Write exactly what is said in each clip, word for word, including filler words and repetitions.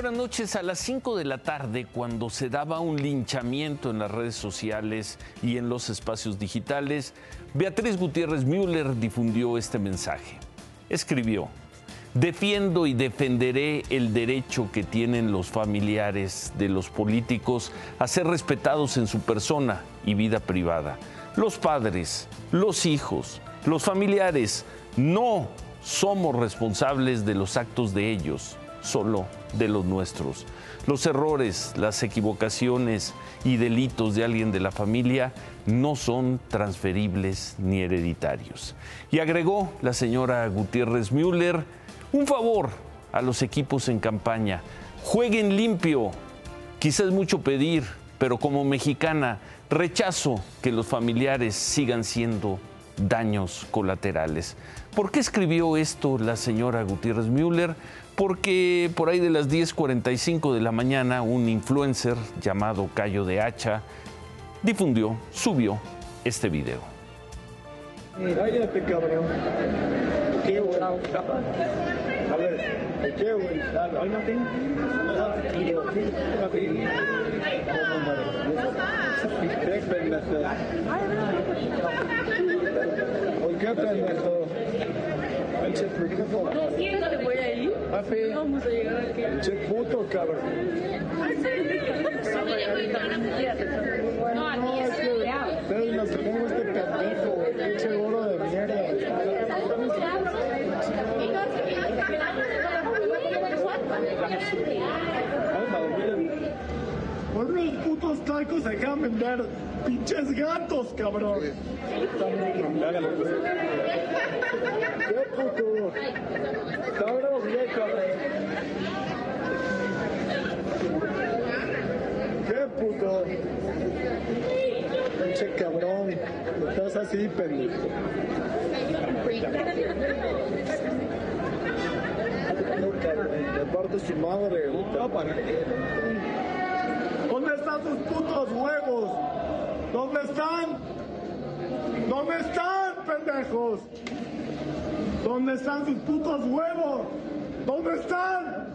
Buenas noches. A las cinco de la tarde, cuando se daba un linchamiento en las redes sociales y en los espacios digitales, Beatriz Gutiérrez Müller difundió este mensaje. Escribió: defiendo y defenderé el derecho que tienen los familiares de los políticos a ser respetados en su persona y vida privada. Los padres, los hijos, los familiares, no somos responsables de los actos de ellos, solo de los nuestros. Los errores, las equivocaciones y delitos de alguien de la familia no son transferibles ni hereditarios. Y agregó la señora Gutiérrez Müller, un favor a los equipos en campaña: jueguen limpio. Quizás es mucho pedir, pero como mexicana rechazo que los familiares sigan siendo daños colaterales. ¿Por qué escribió esto la señora Gutiérrez Müller? Porque por ahí de las diez cuarenta y cinco de la mañana, un influencer llamado Cayo de Hacha difundió, subió este video. Cállate, cabrón. Qué bueno. A ver, qué bueno. Cálmate. ¿Qué pendejo? No siento que voy a ir. Vamos a llegar aquí. Che puto, cabrón. No, aquí es cuidado. Ustedes nos tengo este pendejo, pinche oro de mierda. Ponme los putos tacos acá a vender. ¡Pinches gatos, cabrón! ¡Qué puto! ¡Cabrón, qué puto! ¡Pinche cabrón! Estás así, pendejo. ¡Te parto su madre! ¿Dónde están sus putos huevos? ¿Dónde están? ¿Dónde están, pendejos? ¿Dónde están sus putos huevos? ¿Dónde están?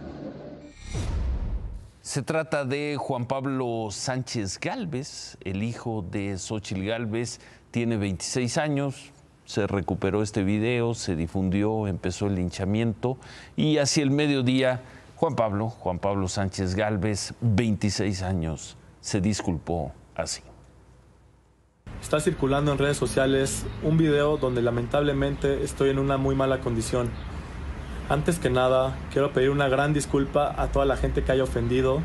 Se trata de Juan Pablo Sánchez Gálvez, el hijo de Xóchitl Gálvez. Tiene veintiséis años. Se recuperó este video, se difundió, empezó el linchamiento y hacia el mediodía Juan Pablo, Juan Pablo Sánchez Gálvez, veintiséis años, se disculpó así. Está circulando en redes sociales un video donde lamentablemente estoy en una muy mala condición. Antes que nada, quiero pedir una gran disculpa a toda la gente que haya ofendido.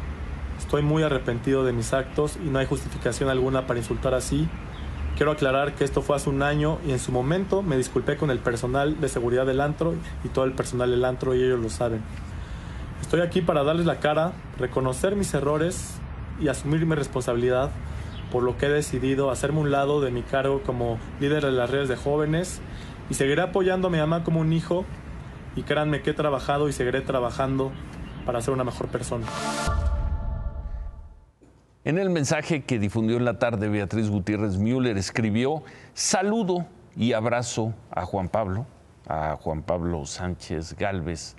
Estoy muy arrepentido de mis actos y no hay justificación alguna para insultar así. Quiero aclarar que esto fue hace un año y en su momento me disculpé con el personal de seguridad del antro y todo el personal del antro, y ellos lo saben. Estoy aquí para darles la cara, reconocer mis errores y asumir mi responsabilidad, por lo que he decidido hacerme un lado de mi cargo como líder de las redes de jóvenes y seguiré apoyando a mi mamá como un hijo, y créanme que he trabajado y seguiré trabajando para ser una mejor persona. En el mensaje que difundió en la tarde, Beatriz Gutiérrez Müller escribió: saludo y abrazo a Juan Pablo, a Juan Pablo Sánchez Gálvez.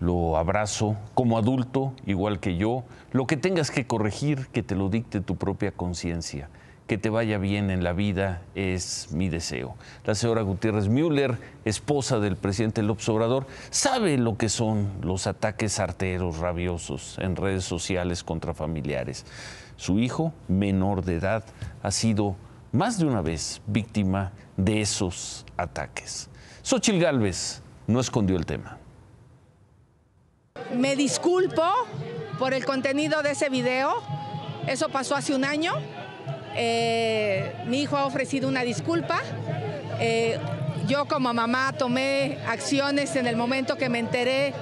Lo abrazo como adulto, igual que yo. Lo que tengas que corregir, que te lo dicte tu propia conciencia. Que te vaya bien en la vida es mi deseo. La señora Gutiérrez Müller, esposa del presidente López Obrador, sabe lo que son los ataques arteros, rabiosos, en redes sociales contra familiares. Su hijo, menor de edad, ha sido más de una vez víctima de esos ataques. Xóchitl Gálvez no escondió el tema. Me disculpo por el contenido de ese video. Eso pasó hace un año. Eh, mi hijo ha ofrecido una disculpa. Eh, yo como mamá tomé acciones en el momento que me enteré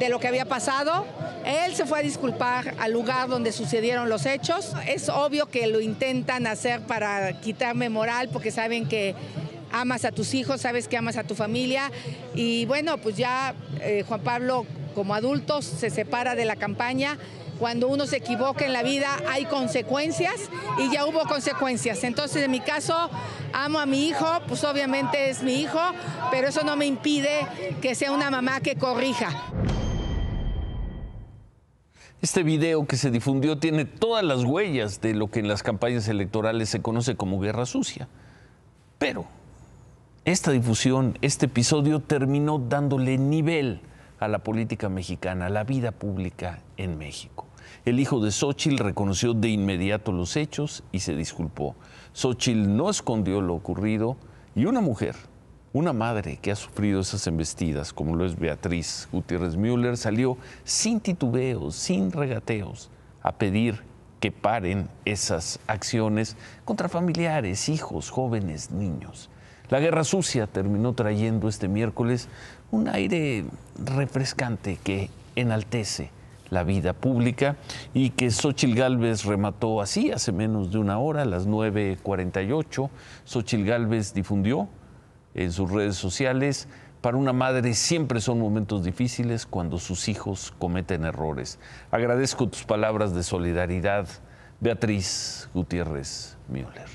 de lo que había pasado. Él se fue a disculpar al lugar donde sucedieron los hechos. Es obvio que lo intentan hacer para quitarme moral, porque saben que amas a tus hijos, sabes que amas a tu familia. Y bueno, pues ya eh, Juan Pablo, como adultos, se separa de la campaña. Cuando uno se equivoca en la vida hay consecuencias, y ya hubo consecuencias. Entonces, en mi caso, amo a mi hijo, pues obviamente es mi hijo, pero eso no me impide que sea una mamá que corrija. Este video que se difundió tiene todas las huellas de lo que en las campañas electorales se conoce como guerra sucia. Pero esta difusión, este episodio terminó dándole nivel a la política mexicana, a la vida pública en México. El hijo de Xóchitl reconoció de inmediato los hechos y se disculpó. Xóchitl no escondió lo ocurrido y una mujer, una madre que ha sufrido esas embestidas, como lo es Beatriz Gutiérrez Müller, salió sin titubeos, sin regateos, a pedir que paren esas acciones contra familiares, hijos, jóvenes, niños. La guerra sucia terminó trayendo este miércoles un aire refrescante que enaltece la vida pública y que Xóchitl Gálvez remató así hace menos de una hora, a las nueve cuarenta y ocho. Xóchitl Gálvez difundió en sus redes sociales: para una madre siempre son momentos difíciles cuando sus hijos cometen errores. Agradezco tus palabras de solidaridad, Beatriz Gutiérrez Müller.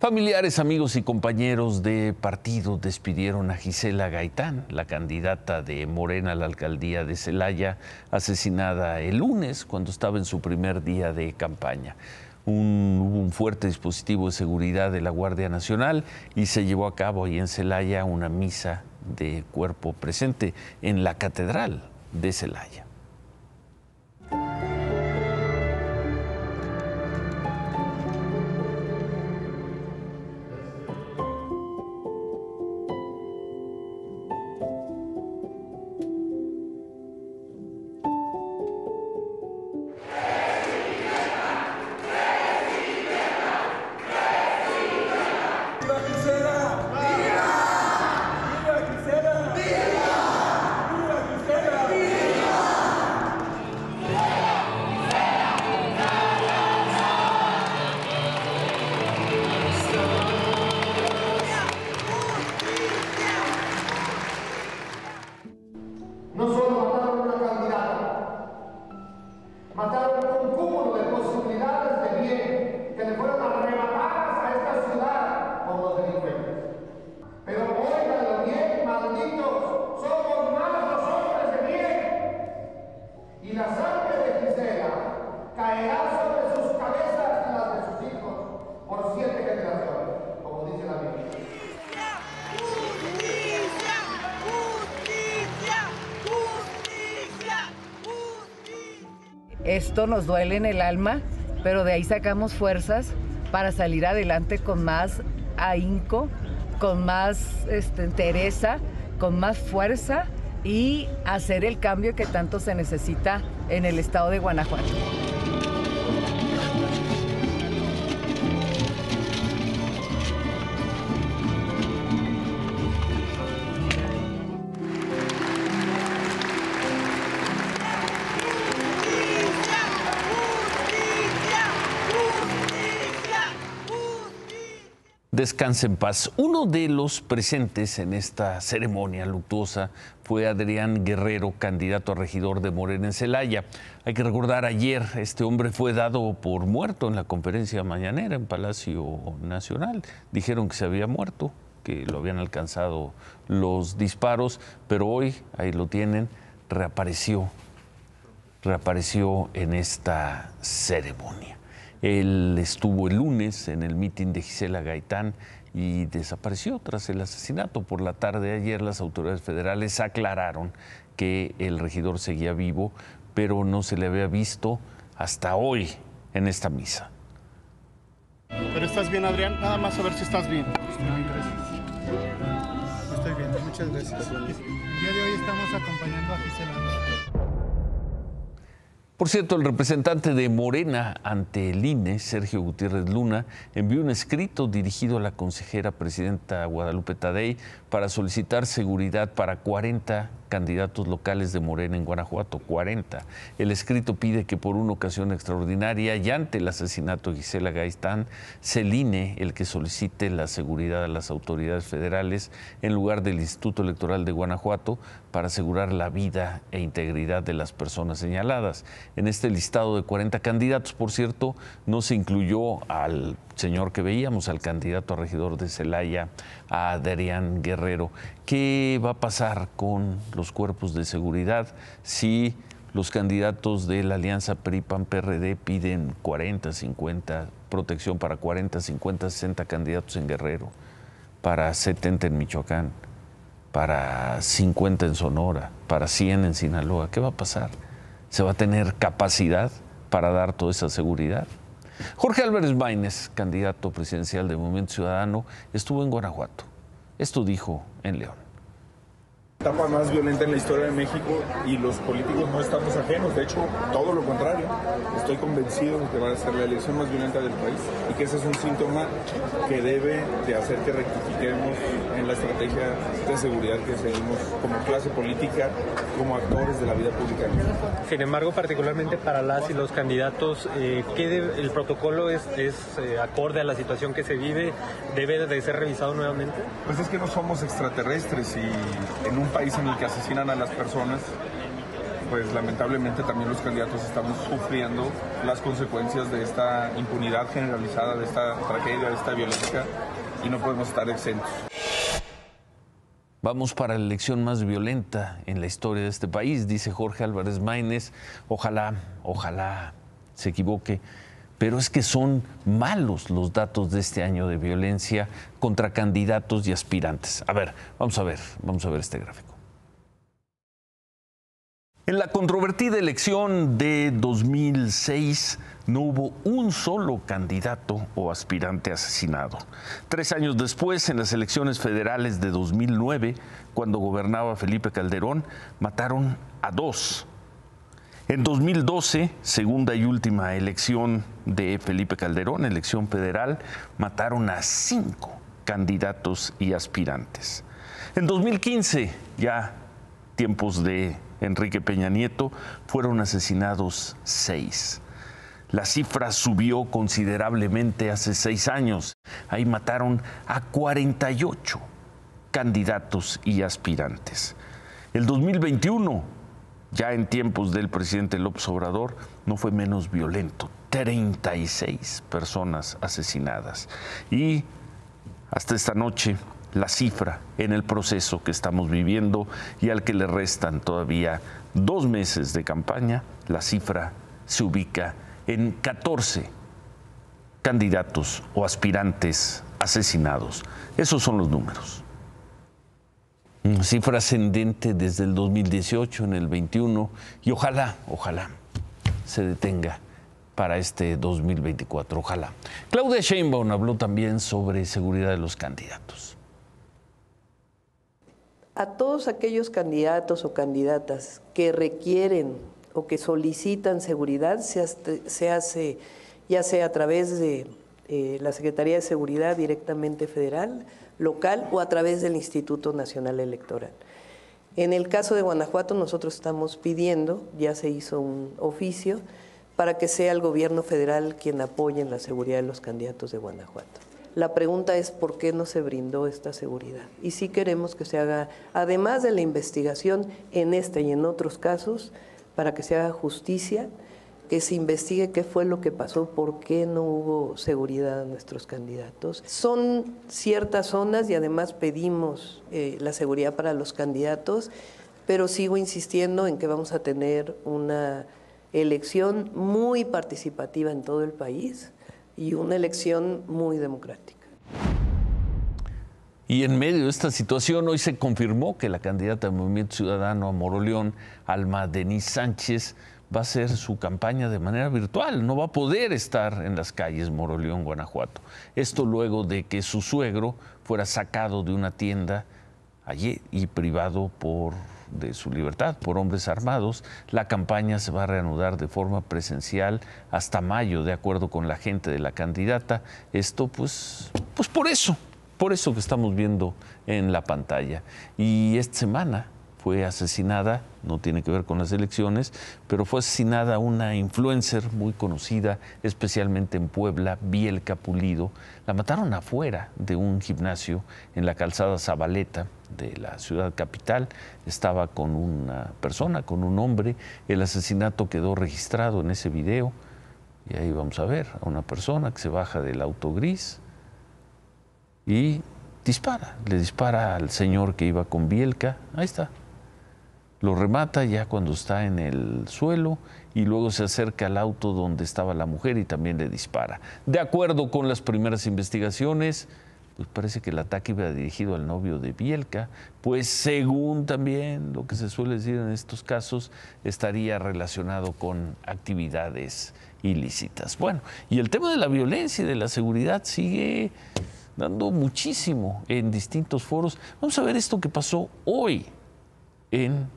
Familiares, amigos y compañeros de partido despidieron a Gisela Gaitán, la candidata de Morena a la alcaldía de Celaya, asesinada el lunes cuando estaba en su primer día de campaña. Un, hubo un fuerte dispositivo de seguridad de la Guardia Nacional y se llevó a cabo ahí en Celaya una misa de cuerpo presente en la Catedral de Celaya. Esto nos duele en el alma, pero de ahí sacamos fuerzas para salir adelante con más ahínco, con más este, entereza, con más fuerza y hacer el cambio que tanto se necesita en el estado de Guanajuato. Descanse en paz. Uno de los presentes en esta ceremonia luctuosa fue Adrián Guerrero, candidato a regidor de Morena en Celaya. Hay que recordar, ayer este hombre fue dado por muerto en la conferencia mañanera en Palacio Nacional. Dijeron que se había muerto, que lo habían alcanzado los disparos, pero hoy, ahí lo tienen, reapareció, reapareció en esta ceremonia. Él estuvo el lunes en el mitin de Gisela Gaitán y desapareció tras el asesinato. Por la tarde de ayer, las autoridades federales aclararon que el regidor seguía vivo, pero no se le había visto hasta hoy en esta misa. ¿Pero estás bien, Adrián? Nada más a ver si estás bien. Bien, gracias. Estoy bien, muchas gracias. El día de hoy estamos acompañando a Gisela. Por cierto, el representante de Morena ante el I N E, Sergio Gutiérrez Luna, envió un escrito dirigido a la consejera presidenta Guadalupe Taddei para solicitar seguridad para cuarenta candidatos locales de Morena en Guanajuato, cuarenta. El escrito pide que por una ocasión extraordinaria y ante el asesinato de Gisela Gaitán, sea el I N E el que solicite la seguridad a las autoridades federales en lugar del Instituto Electoral de Guanajuato para asegurar la vida e integridad de las personas señaladas. En este listado de cuarenta candidatos, por cierto, no se incluyó al señor que veíamos, al candidato a regidor de Celaya, a Adrián Guerrero. ¿Qué va a pasar con los cuerpos de seguridad si los candidatos de la alianza P R I P A N P R D piden cuarenta, cincuenta, protección para cuarenta, cincuenta, sesenta candidatos en Guerrero, para setenta en Michoacán, para cincuenta en Sonora, para cien en Sinaloa? ¿Qué va a pasar? ¿Se va a tener capacidad para dar toda esa seguridad? Jorge Álvarez Máynez, candidato presidencial de Movimiento Ciudadano, estuvo en Guanajuato. Esto dijo en León. La etapa más violenta en la historia de México, y los políticos no estamos ajenos, de hecho, todo lo contrario. Estoy convencido de que va a ser la elección más violenta del país y que ese es un síntoma que debe de hacer que rectifiquemos en la estrategia de seguridad que seguimos como clase política, como actores de la vida pública. Sin embargo, particularmente para las y los candidatos, eh, ¿qué de, el protocolo es, es eh, acorde a la situación que se vive? ¿Debe de ser revisado nuevamente? Pues es que no somos extraterrestres, y en un país en el que asesinan a las personas, pues lamentablemente también los candidatos estamos sufriendo las consecuencias de esta impunidad generalizada, de esta tragedia, de esta violencia, y no podemos estar exentos. Vamos para la elección más violenta en la historia de este país, dice Jorge Álvarez Máynez. Ojalá, ojalá se equivoque, pero es que son malos los datos de este año de violencia contra candidatos y aspirantes. A ver, vamos a ver, vamos a ver este gráfico. En la controvertida elección de dos mil seis no hubo un solo candidato o aspirante asesinado. Tres años después, en las elecciones federales de dos mil nueve, cuando gobernaba Felipe Calderón, mataron a dos. En dos mil doce, segunda y última elección de Felipe Calderón, elección federal, mataron a cinco candidatos y aspirantes. En dos mil quince, ya tiempos de Enrique Peña Nieto, fueron asesinados seis. La cifra subió considerablemente hace seis años. Ahí mataron a cuarenta y ocho candidatos y aspirantes. El dos mil veintiuno... ya en tiempos del presidente López Obrador, no fue menos violento. treinta y seis personas asesinadas. Y hasta esta noche, la cifra en el proceso que estamos viviendo y al que le restan todavía dos meses de campaña, la cifra se ubica en catorce candidatos o aspirantes asesinados. Esos son los números. Cifra ascendente desde el dos mil dieciocho, en el veintiuno, y ojalá, ojalá se detenga para este dos mil veinticuatro, ojalá. Claudia Sheinbaum habló también sobre seguridad de los candidatos. A todos aquellos candidatos o candidatas que requieren o que solicitan seguridad, se hace ya sea a través de eh, la Secretaría de Seguridad directamente federal, local, o a través del Instituto Nacional Electoral. En el caso de Guanajuato, nosotros estamos pidiendo, ya se hizo un oficio, para que sea el gobierno federal quien apoye en la seguridad de los candidatos de Guanajuato. La pregunta es por qué no se brindó esta seguridad. Y sí queremos que se haga, además de la investigación en este y en otros casos, para que se haga justicia, que se investigue qué fue lo que pasó, por qué no hubo seguridad a nuestros candidatos. Son ciertas zonas, y además pedimos eh, la seguridad para los candidatos, pero sigo insistiendo en que vamos a tener una elección muy participativa en todo el país y una elección muy democrática. Y en medio de esta situación, hoy se confirmó que la candidata del Movimiento Ciudadano a Moroleón, Alma Deniz Sánchez, va a hacer su campaña de manera virtual. No va a poder estar en las calles Moroleón, Guanajuato. Esto luego de que su suegro fuera sacado de una tienda allí y privado por, de su libertad por hombres armados. La campaña se va a reanudar de forma presencial hasta mayo, de acuerdo con la gente de la candidata. Esto pues, pues por eso, por eso que estamos viendo en la pantalla. Y esta semana fue asesinada, no tiene que ver con las elecciones, pero fue asesinada una influencer muy conocida, especialmente en Puebla, Bielca Pulido. La mataron afuera de un gimnasio en la calzada Zabaleta, de la ciudad capital, estaba con una persona, con un hombre. El asesinato quedó registrado en ese video y ahí vamos a ver a una persona que se baja del auto gris y dispara, le dispara al señor que iba con Bielca, ahí está. Lo remata ya cuando está en el suelo y luego se acerca al auto donde estaba la mujer y también le dispara. De acuerdo con las primeras investigaciones, pues parece que el ataque iba dirigido al novio de Bielca, pues según también lo que se suele decir en estos casos, estaría relacionado con actividades ilícitas. Bueno, y el tema de la violencia y de la seguridad sigue dando muchísimo en distintos foros. Vamos a ver esto que pasó hoy en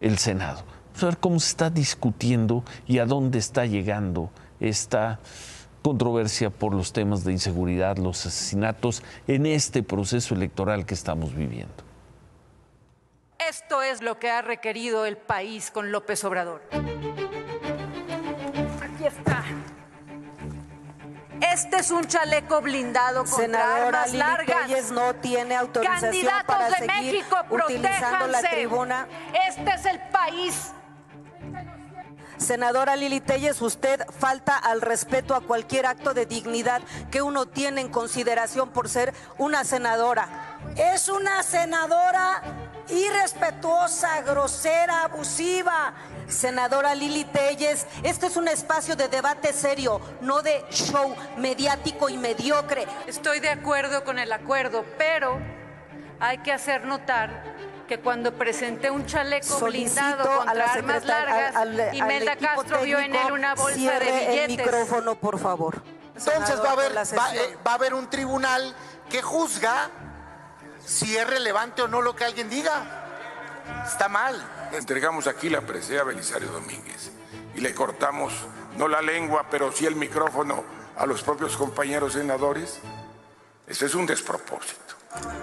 el Senado. Vamos a ver cómo se está discutiendo y a dónde está llegando esta controversia por los temas de inseguridad, los asesinatos en este proceso electoral que estamos viviendo. Esto es lo que ha requerido el país con López Obrador. Aquí está. Este es un chaleco blindado contra Senadora armas Lilly largas. Téllez no tiene autorización Candidatos para de seguir México, utilizando la tribuna. Este es el país. Senadora Lilly Téllez, usted falta al respeto a cualquier acto de dignidad que uno tiene en consideración por ser una senadora. Es una senadora irrespetuosa, grosera, abusiva. Senadora Lilly Téllez, este es un espacio de debate serio, no de show mediático y mediocre. Estoy de acuerdo con el acuerdo, pero hay que hacer notar que cuando presenté un chaleco Solicito blindado contra armas largas, al, al, Imelda Castro vio en él una bolsa de billetes. El micrófono, por favor. Entonces va a haber, va, eh, va a haber un tribunal que juzga si es relevante o no lo que alguien diga. Está mal. Entregamos aquí la presea a Belisario Domínguez y le cortamos, no la lengua, pero sí el micrófono a los propios compañeros senadores. Ese es un despropósito.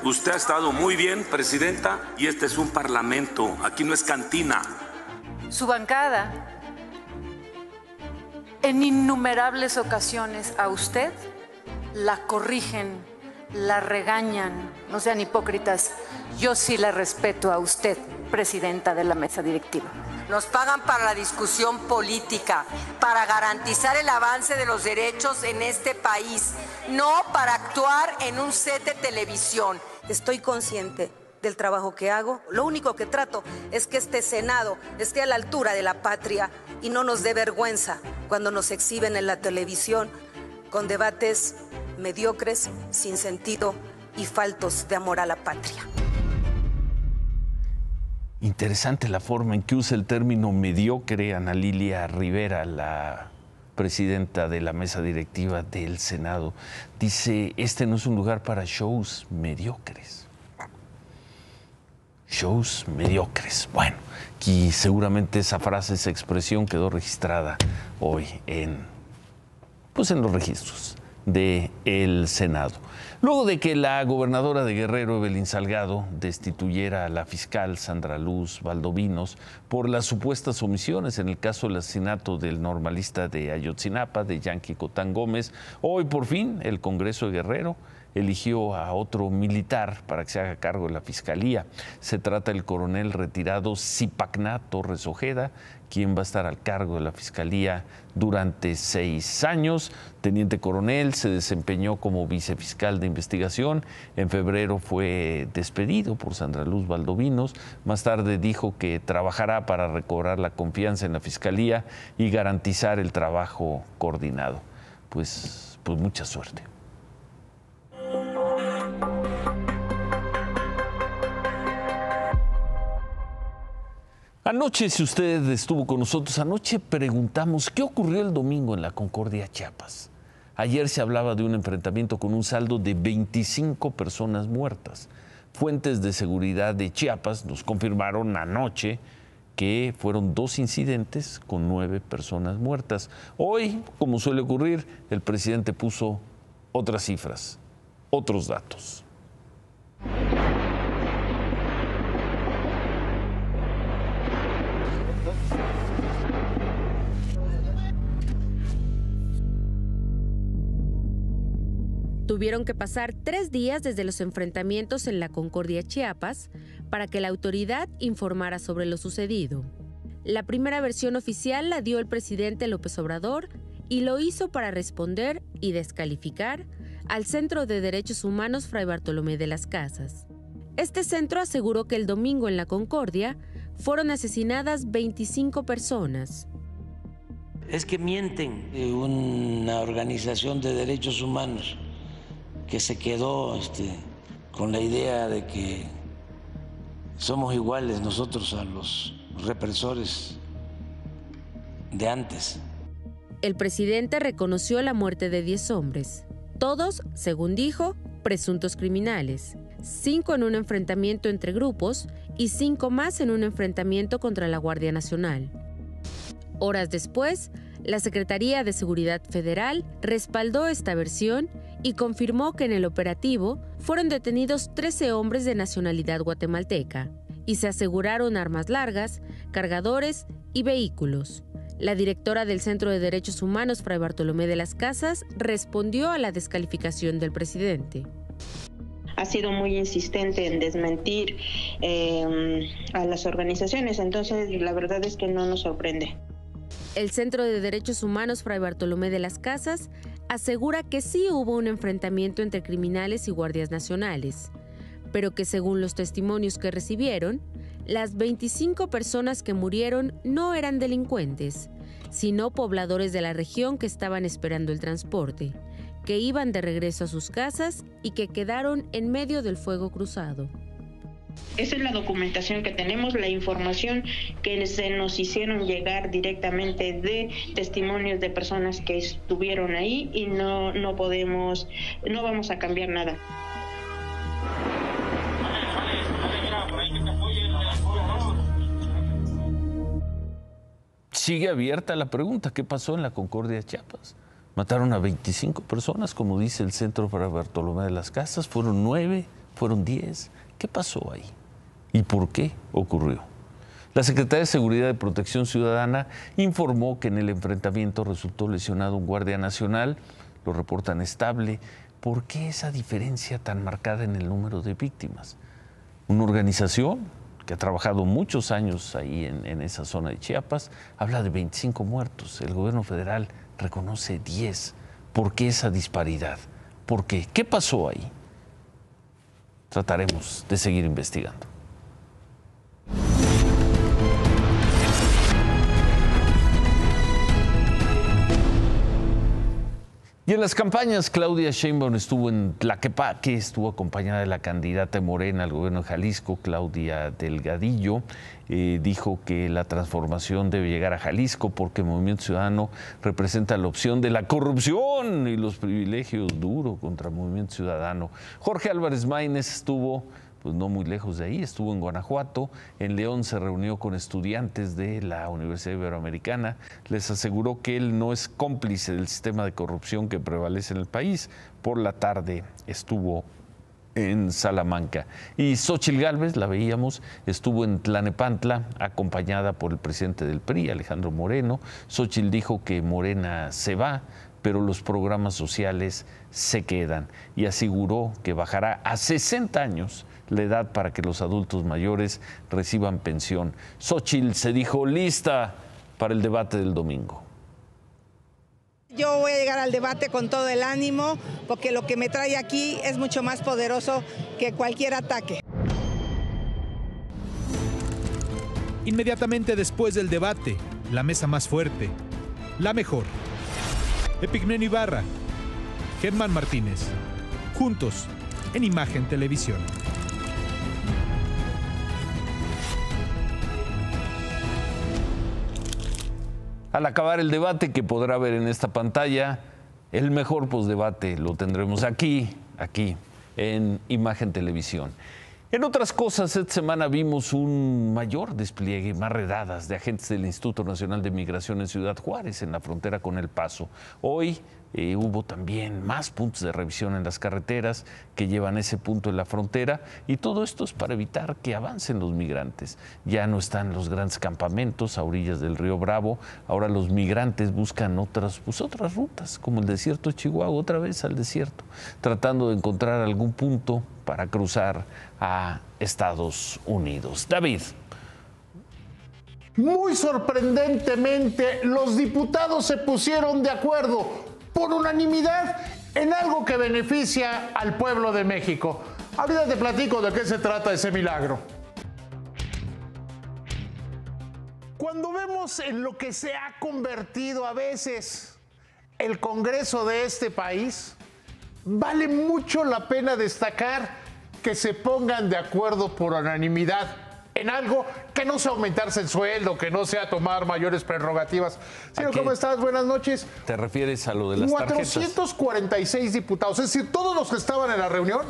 Usted ha estado muy bien, presidenta, y este es un parlamento, aquí no es cantina. Su bancada, en innumerables ocasiones a usted la corrigen, la regañan, no sean hipócritas. Yo sí la respeto a usted, presidenta de la mesa directiva. Nos pagan para la discusión política, para garantizar el avance de los derechos en este país, no para actuar en un set de televisión. Estoy consciente del trabajo que hago. Lo único que trato es que este Senado esté a la altura de la patria y no nos dé vergüenza cuando nos exhiben en la televisión con debates mediocres, sin sentido y faltos de amor a la patria. Interesante la forma en que usa el término mediocre Ana Lilia Rivera, la presidenta de la mesa directiva del Senado. Dice, este no es un lugar para shows mediocres. Shows mediocres. Bueno, y seguramente esa frase, esa expresión quedó registrada hoy en, pues en los registros del Senado. Luego de que la gobernadora de Guerrero, Evelyn Salgado, destituyera a la fiscal Sandra Luz Valdovinos por las supuestas omisiones en el caso del asesinato del normalista de Ayotzinapa, de Yanqui Cotán Gómez, hoy por fin el Congreso de Guerrero eligió a otro militar para que se haga cargo de la fiscalía. Se trata del coronel retirado Cipacna Torres Ojeda, quien va a estar al cargo de la fiscalía durante seis años. Teniente coronel se desempeñó como vicefiscal de investigación. En febrero fue despedido por Sandra Luz Valdovinos. Más tarde dijo que trabajará para recobrar la confianza en la fiscalía y garantizar el trabajo coordinado. Pues, pues mucha suerte. Anoche, si usted estuvo con nosotros, anoche preguntamos qué ocurrió el domingo en la Concordia, Chiapas. Ayer se hablaba de un enfrentamiento con un saldo de veinticinco personas muertas. Fuentes de seguridad de Chiapas nos confirmaron anoche que fueron dos incidentes con nueve personas muertas. Hoy, como suele ocurrir, el presidente puso otras cifras, otros datos. Tuvieron que pasar tres días desde los enfrentamientos en la Concordia, Chiapas, para que la autoridad informara sobre lo sucedido. La primera versión oficial la dio el presidente López Obrador y lo hizo para responder y descalificar al Centro de Derechos Humanos Fray Bartolomé de las Casas. Este centro aseguró que el domingo en la Concordia fueron asesinadas veinticinco personas. Es que mienten. Una organización de derechos humanos que se quedó este, con la idea de que somos iguales nosotros a los represores de antes. El presidente reconoció la muerte de diez hombres, todos, según dijo, presuntos criminales, cinco en un enfrentamiento entre grupos y cinco más en un enfrentamiento contra la Guardia Nacional. Horas después, la Secretaría de Seguridad Federal respaldó esta versión y confirmó que en el operativo fueron detenidos trece hombres de nacionalidad guatemalteca y se aseguraron armas largas, cargadores y vehículos. La directora del Centro de Derechos Humanos Fray Bartolomé de las Casas respondió a la descalificación del presidente. Ha sido muy insistente en desmentir eh, a las organizaciones, entonces la verdad es que no nos sorprende. El Centro de Derechos Humanos Fray Bartolomé de las Casas asegura que sí hubo un enfrentamiento entre criminales y guardias nacionales, pero que según los testimonios que recibieron, las veinticinco personas que murieron no eran delincuentes, sino pobladores de la región que estaban esperando el transporte, que iban de regreso a sus casas y que quedaron en medio del fuego cruzado. Esa es la documentación que tenemos, la información que se nos hicieron llegar directamente de testimonios de personas que estuvieron ahí y no, no podemos, no vamos a cambiar nada. Sigue abierta la pregunta, ¿qué pasó en la Concordia, Chiapas? Mataron a veinticinco personas, como dice el Centro para Bartolomé de las Casas, fueron nueve, fueron diez... ¿Qué pasó ahí? ¿Y por qué ocurrió? La Secretaría de Seguridad y Protección Ciudadana informó que en el enfrentamiento resultó lesionado un guardia nacional, lo reportan estable. ¿Por qué esa diferencia tan marcada en el número de víctimas? Una organización que ha trabajado muchos años ahí en, en esa zona de Chiapas habla de veinticinco muertos. El gobierno federal reconoce diez. ¿Por qué esa disparidad? ¿Por qué? ¿Qué pasó ahí? Trataremos de seguir investigando. Y en las campañas, Claudia Sheinbaum estuvo en Tlaquepaque, estuvo acompañada de la candidata Morena al gobierno de Jalisco, Claudia Delgadillo. Eh, dijo que la transformación debe llegar a Jalisco porque Movimiento Ciudadano representa la opción de la corrupción y los privilegios duros contra Movimiento Ciudadano. Jorge Álvarez Máynez estuvo, pues no muy lejos de ahí, estuvo en Guanajuato. En León se reunió con estudiantes de la Universidad Iberoamericana. Les aseguró que él no es cómplice del sistema de corrupción que prevalece en el país. Por la tarde estuvo en Salamanca. Y Xóchitl Gálvez, la veíamos, estuvo en Tlalnepantla, acompañada por el presidente del P R I, Alejandro Moreno. Xóchitl dijo que Morena se va, pero los programas sociales se quedan. Y aseguró que bajará a sesenta años la edad para que los adultos mayores reciban pensión. Xóchitl se dijo lista para el debate del domingo. Yo voy a llegar al debate con todo el ánimo, porque lo que me trae aquí es mucho más poderoso que cualquier ataque. Inmediatamente después del debate, la mesa más fuerte, la mejor. Epigmenio Ibarra, Germán Martínez, juntos en Imagen Televisión. Al acabar el debate que podrá ver en esta pantalla, el mejor posdebate lo tendremos aquí, aquí, en Imagen Televisión. En otras cosas, esta semana vimos un mayor despliegue, más redadas de agentes del Instituto Nacional de Migración en Ciudad Juárez, en la frontera con El Paso. Hoy eh, hubo también más puntos de revisión en las carreteras que llevan ese punto en la frontera, y todo esto es para evitar que avancen los migrantes. Ya no están los grandes campamentos a orillas del río Bravo, ahora los migrantes buscan otras, pues, otras rutas, como el desierto de Chihuahua, otra vez al desierto, tratando de encontrar algún punto para cruzar a Estados Unidos. David. Muy sorprendentemente, los diputados se pusieron de acuerdo por unanimidad en algo que beneficia al pueblo de México. Ahorita te platico de qué se trata ese milagro. Cuando vemos en lo que se ha convertido a veces el Congreso de este país, vale mucho la pena destacar que se pongan de acuerdo por unanimidad en algo que no sea aumentarse el sueldo, que no sea tomar mayores prerrogativas. Señor, ¿cómo estás? Buenas noches. ¿Te refieres a lo de las tarjetas? cuatrocientos cuarenta y seis diputados, es decir, todos los que estaban en la reunión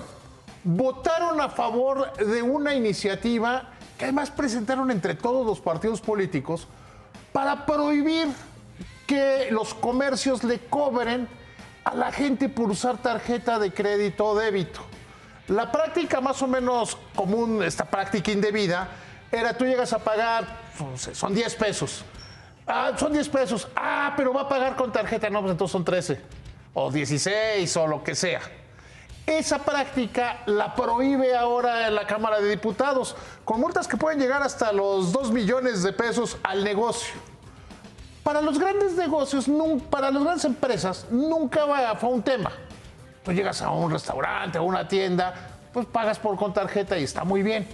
votaron a favor de una iniciativa que además presentaron entre todos los partidos políticos para prohibir que los comercios le cobren a la gente por usar tarjeta de crédito o débito. La práctica más o menos común, esta práctica indebida, era tú llegas a pagar, no sé, son diez pesos. Ah, son diez pesos. Ah, pero va a pagar con tarjeta. No, pues entonces son trece. O dieciséis, o lo que sea. Esa práctica la prohíbe ahora en la Cámara de Diputados, con multas que pueden llegar hasta los dos millones de pesos al negocio. Para los grandes negocios, para las grandes empresas, nunca fue un tema. Tú llegas a un restaurante, a una tienda, pues pagas por con tarjeta y está muy bien.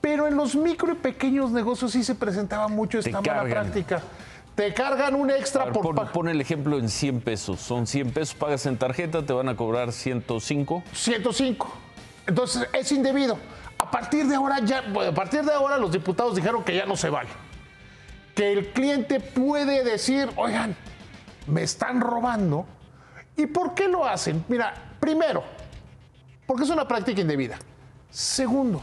Pero en los micro y pequeños negocios sí se presentaba mucho esta mala práctica. Te cargan un extra. A ver, por... Pon, pon el ejemplo en cien pesos. Son cien pesos, pagas en tarjeta, te van a cobrar ciento cinco. ciento cinco. Entonces es indebido. A partir de ahora, ya, a partir de ahora los diputados dijeron que ya no se vale. Que el cliente puede decir, oigan, me están robando. ¿Y por qué lo hacen? Mira, primero, porque es una práctica indebida. Segundo,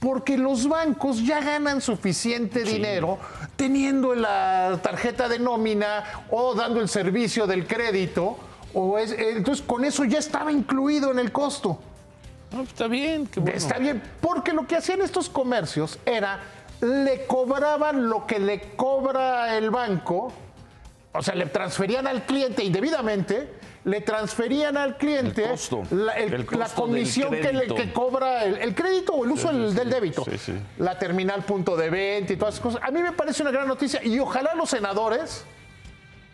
porque los bancos ya ganan suficiente sí. dinero teniendo la tarjeta de nómina o dando el servicio del crédito. O es, entonces, con eso ya estaba incluido en el costo. No, está bien. Qué bueno. Está bien, porque lo que hacían estos comercios era... le cobraban lo que le cobra el banco, o sea, le transferían al cliente indebidamente, le transferían al cliente el costo, la, el, el costo la comisión que, le, que cobra el, el crédito o el uso sí, del, del débito, sí, sí. la terminal punto de venta y todas esas cosas. A mí me parece una gran noticia y ojalá los senadores,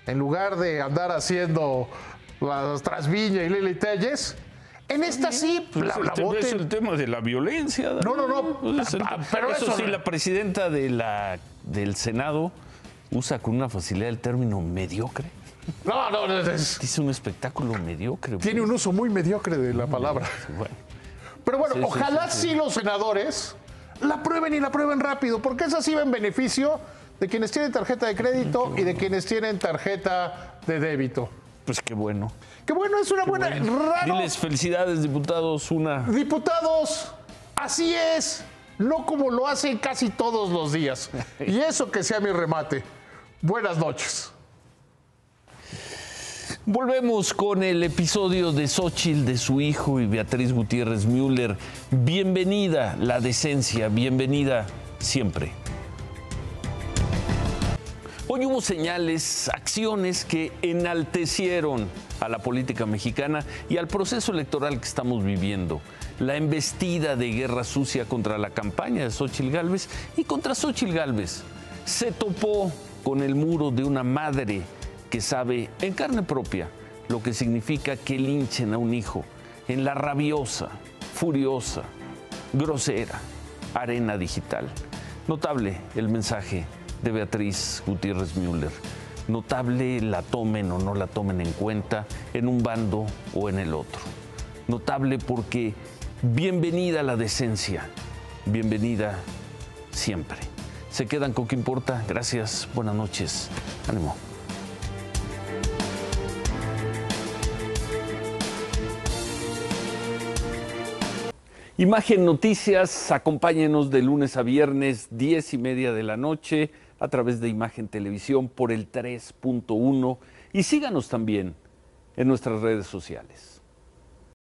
en lugar de andar haciendo las Trasviña y Lilly Téllez, en esta sí, pues la, la voten. Es el tema de la violencia. No, no, no. Es el... Pero eso, eso sí, no. La presidenta de la, del Senado usa con una facilidad el término mediocre. No, no, no. Es... Dice un espectáculo mediocre. Tiene pues. un uso muy mediocre de la palabra. Bueno. Pero bueno, sí, ojalá sí, sí, sí. sí los senadores la prueben y la prueben rápido, porque esa sí va en beneficio de quienes tienen tarjeta de crédito bueno. y de quienes tienen tarjeta de débito. Pues qué bueno. Qué bueno, es una qué buena... Bueno. Raro. Diles felicidades, diputados, una... Diputados, así es. No como lo hacen casi todos los días. Y eso que sea mi remate. Buenas noches. Volvemos con el episodio de Xóchitl, de su hijo y Beatriz Gutiérrez Müller. Bienvenida la decencia, bienvenida siempre. Hoy hubo señales, acciones que enaltecieron a la política mexicana y al proceso electoral que estamos viviendo. La embestida de guerra sucia contra la campaña de Xóchitl Gálvez y contra Xóchitl Gálvez. Se topó con el muro de una madre que sabe en carne propia lo que significa que linchen a un hijo en la rabiosa, furiosa, grosera arena digital. Notable el mensaje de Beatriz Gutiérrez Müller. Notable la tomen o no la tomen en cuenta en un bando o en el otro. Notable porque bienvenida la decencia, bienvenida siempre. Se quedan con Qué Importa. Gracias, buenas noches. Ánimo. Imagen Noticias, acompáñenos de lunes a viernes, diez y media de la noche, a través de Imagen Televisión por el tres punto uno y síganos también en nuestras redes sociales.